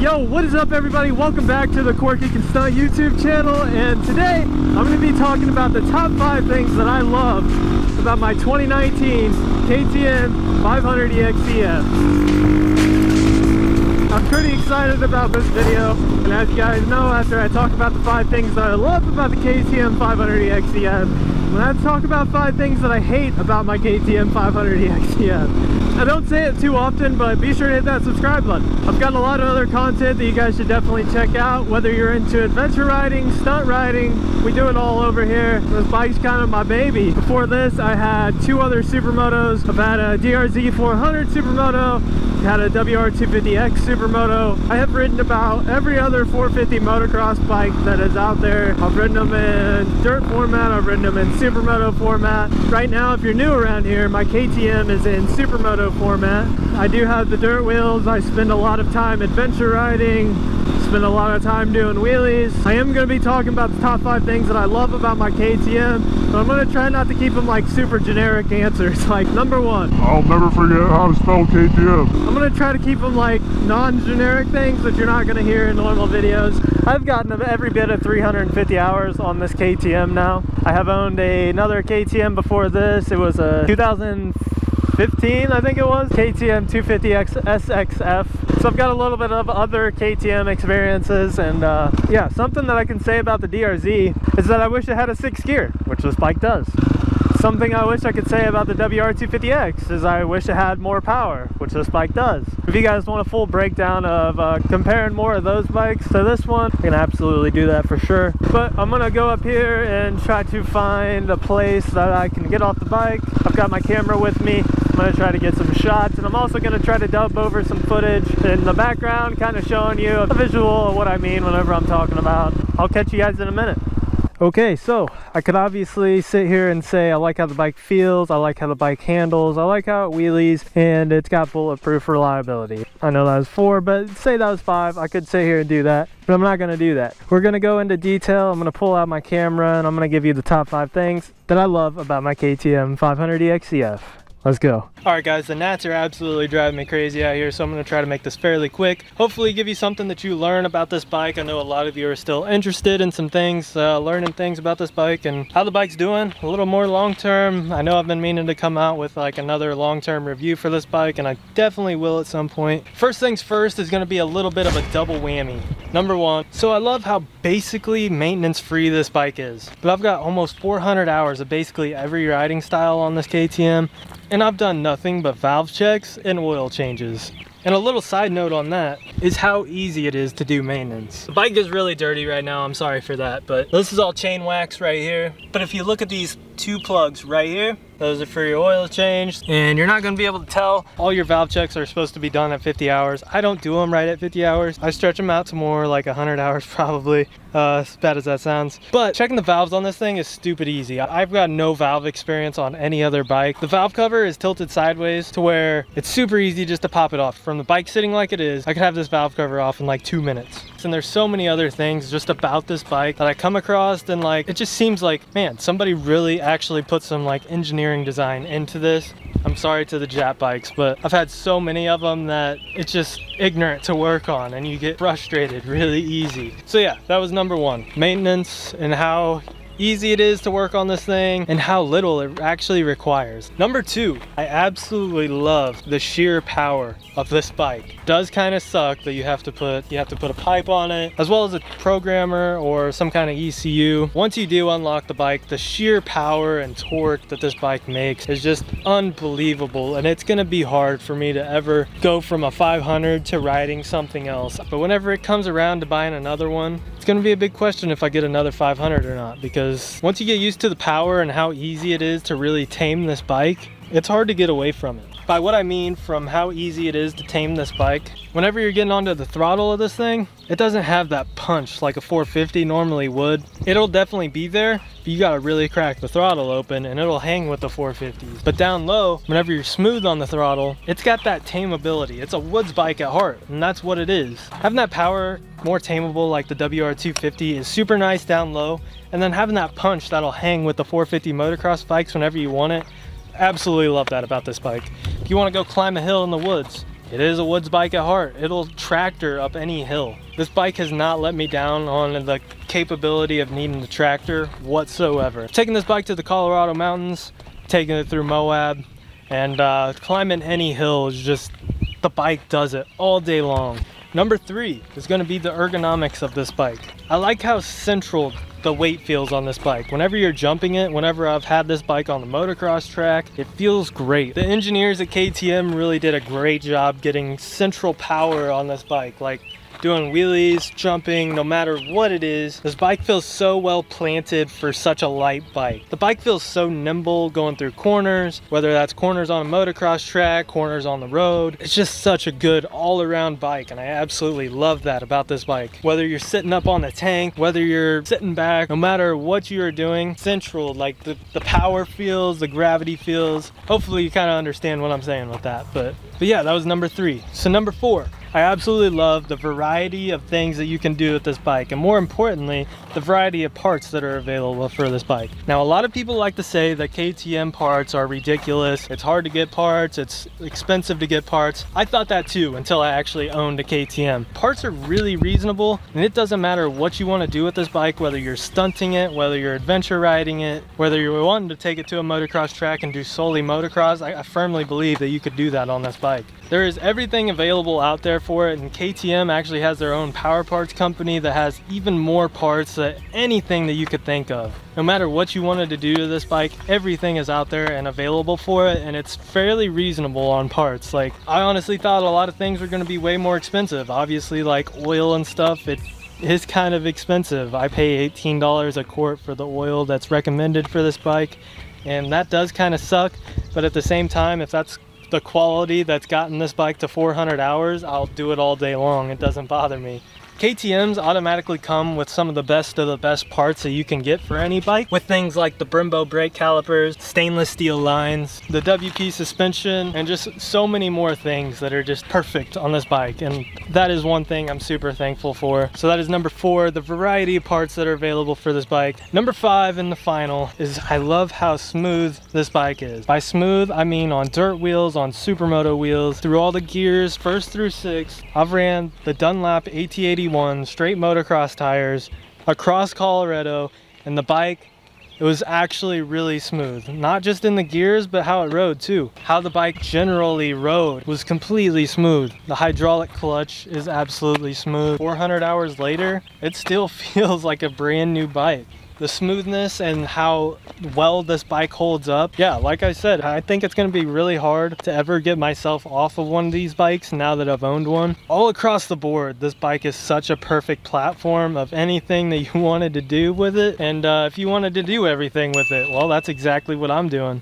Yo, what is up everybody? Welcome back to the CorkyCanStunt YouTube channel, and today I'm going to be talking about the top 5 things that I love about my 2019 KTM 500 EXC-F. I'm pretty excited about this video, and as you guys know, after I talk about the 5 things that I love about the KTM 500 EXC-F, I'm going to have to talk about 5 things that I hate about my KTM 500 EXC-F. I don't say it too often, but be sure to hit that subscribe button. I've got a lot of other content that you guys should definitely check out, whether you're into adventure riding, stunt riding, we do it all over here. This bike's kind of my baby. Before this, I had 2 other supermotos. I've had a DRZ400 supermoto, had a WR250X supermoto. I have ridden about every other 450 motocross bike that is out there. I've ridden them in dirt format, I've ridden them in supermoto format. Right now, if you're new around here, my KTM is in supermoto format. I do have the dirt wheels. I spend a lot of time adventure riding, spend a lot of time doing wheelies. I am going to be talking about the top 5 things that I love about my KTM, but I'm going to try not to keep them like super generic answers. Like number 1, I'll never forget how to spell KTM. I'm going to try to keep them like non-generic things that you're not going to hear in normal videos. I've gotten every bit of 350 hours on this KTM now. I have owned another KTM before this. It was a 2015, I think it was, KTM 250X SXF. So I've got a little bit of other KTM experiences, and yeah, something that I can say about the DRZ is that I wish it had a 6th gear, which this bike does. Something I wish I could say about the WR250X is I wish it had more power, which this bike does. If you guys want a full breakdown of comparing more of those bikes to this one, I can absolutely do that for sure. But I'm gonna go up here and try to find a place that I can get off the bike. I've got my camera with me. I'm gonna try to get some shots, and I'm also gonna try to dub over some footage in the background, kind of showing you a visual of what I mean whenever I'm talking about. I'll catch you guys in a minute. Okay, so I could obviously sit here and say I like how the bike feels, I like how the bike handles, I like how it wheelies, and it's got bulletproof reliability. I know that was 4, but say that was 5, I could sit here and do that, but I'm not gonna do that. We're gonna go into detail, I'm gonna pull out my camera, and I'm gonna give you the top 5 things that I love about my KTM 500 EXC-F. Let's go. Alright guys, the gnats are absolutely driving me crazy out here, so I'm going to try to make this fairly quick. Hopefully give you something that you learn about this bike. I know a lot of you are still interested in some things, learning things about this bike and how the bike's doing a little more long term. I know I've been meaning to come out with like another long term review for this bike, and I definitely will at some point. First things first is going to be a little bit of a double whammy. Number 1, so I love how basically maintenance free this bike is. But I've got almost 400 hours of basically every riding style on this KTM. And I've done nothing but valve checks and oil changes. And a little side note on that is how easy it is to do maintenance. The bike is really dirty right now, I'm sorry for that, but this is all chain wax right here. But if you look at these 2 plugs right here, those are for your oil change, and you're not going to be able to tell. All your valve checks are supposed to be done at 50 hours. I don't do them right at 50 hours. I stretch them out to more like 100 hours probably, as bad as that sounds. But checking the valves on this thing is stupid easy. I've got no valve experience on any other bike. The valve cover is tilted sideways to where it's super easy just to pop it off. From the bike sitting like it is, I could have this valve cover off in like 2 minutes. And there's so many other things just about this bike that I come across, and like, it just seems like, man, somebody really actually put some like engineering design into this. I'm sorry to the Jap bikes, but I've had so many of them that it's just ignorant to work on, and you get frustrated really easy. So yeah, that was number 1, maintenance and how easy it is to work on this thing and how little it actually requires. Number 2, I absolutely love the sheer power of this bike. It does kind of suck that you have to put a pipe on it, as well as a programmer or some kind of ECU. Once you do unlock the bike, the sheer power and torque that this bike makes is just unbelievable, and it's gonna be hard for me to ever go from a 500 to riding something else. But whenever it comes around to buying another one, it's gonna be a big question if I get another 500 or not, because once you get used to the power and how easy it is to really tame this bike, it's hard to get away from it. By what I mean from how easy it is to tame this bike, whenever you're getting onto the throttle of this thing, it doesn't have that punch like a 450 normally would. It'll definitely be there, but you gotta really crack the throttle open and it'll hang with the 450s. But down low, whenever you're smooth on the throttle, it's got that tameability. It's a woods bike at heart, and that's what it is. Having that power more tameable like the WR250 is super nice down low, and then having that punch that'll hang with the 450 motocross bikes whenever you want it, absolutely love that about this bike. If you want to go climb a hill in the woods, It is a woods bike at heart. It'll tractor up any hill. This bike has not let me down on the capability of needing the tractor whatsoever. Taking this bike to the Colorado mountains, taking it through Moab, and climbing any hill is just, the bike does it all day long. Number three is gonna be the ergonomics of this bike. I like how central the weight feels on this bike. Whenever you're jumping it, whenever I've had this bike on the motocross track, it feels great. The engineers at KTM really did a great job getting central power on this bike, like doing wheelies, jumping, no matter what it is. This bike feels so well planted for such a light bike. The bike feels so nimble going through corners, whether that's corners on a motocross track, corners on the road. It's just such a good all-around bike, and I absolutely love that about this bike. Whether you're sitting up on the tank, whether you're sitting back, no matter what you're doing, central, like the power feels, the gravity feels. Hopefully you kind of understand what I'm saying with that, but yeah, that was number three. So number four, I absolutely love the variety of things that you can do with this bike, and more importantly, the variety of parts that are available for this bike. Now, a lot of people like to say that KTM parts are ridiculous. It's hard to get parts. It's expensive to get parts. I thought that too until I actually owned a KTM. Parts are really reasonable, and it doesn't matter what you want to do with this bike, whether you're stunting it, whether you're adventure riding it, whether you're wanting to take it to a motocross track and do solely motocross. I firmly believe that you could do that on this bike. There is everything available out there for it, and KTM actually has their own power parts company that has even more parts than anything that you could think of. No matter what you wanted to do to this bike, everything is out there and available for it, and it's fairly reasonable on parts. Like, I honestly thought a lot of things were going to be way more expensive. Obviously, like oil and stuff, it is kind of expensive. I pay $18 a quart for the oil that's recommended for this bike, and that does kind of suck, but at the same time, if that's the quality that's gotten this bike to 400 hours, I'll do it all day long. It doesn't bother me. KTMs automatically come with some of the best parts that you can get for any bike, with things like the Brembo brake calipers, stainless steel lines, the WP suspension, and just so many more things that are just perfect on this bike. And that is one thing I'm super thankful for. So that is number four, the variety of parts that are available for this bike. Number five and the final is I love how smooth this bike is. By smooth, I mean on dirt wheels, on supermoto wheels, through all the gears, first through sixth. I've ran the Dunlap AT80 straight motocross tires across Colorado, and the bike, it was actually really smooth, not just in the gears, but how it rode too. How the bike generally rode was completely smooth. The hydraulic clutch is absolutely smooth. 400 hours later, it still feels like a brand new bike. The smoothness and how well this bike holds up. Yeah, like I said, I think it's gonna be really hard to ever get myself off of one of these bikes now that I've owned one. All across the board, this bike is such a perfect platform of anything that you wanted to do with it. And if you wanted to do everything with it, well, that's exactly what I'm doing.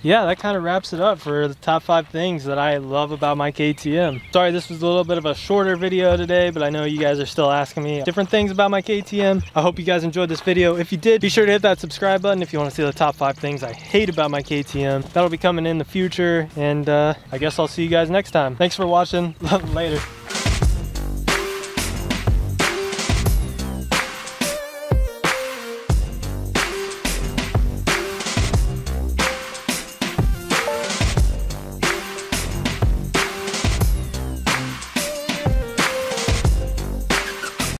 Yeah, that kind of wraps it up for the top five things that I love about my KTM. Sorry, this was a little bit of a shorter video today, but I know you guys are still asking me different things about my KTM. I hope you guys enjoyed this video. If you did, be sure to hit that subscribe button if you want to see the top five things I hate about my KTM. That'll be coming in the future, and I guess I'll see you guys next time. Thanks for watching. Later.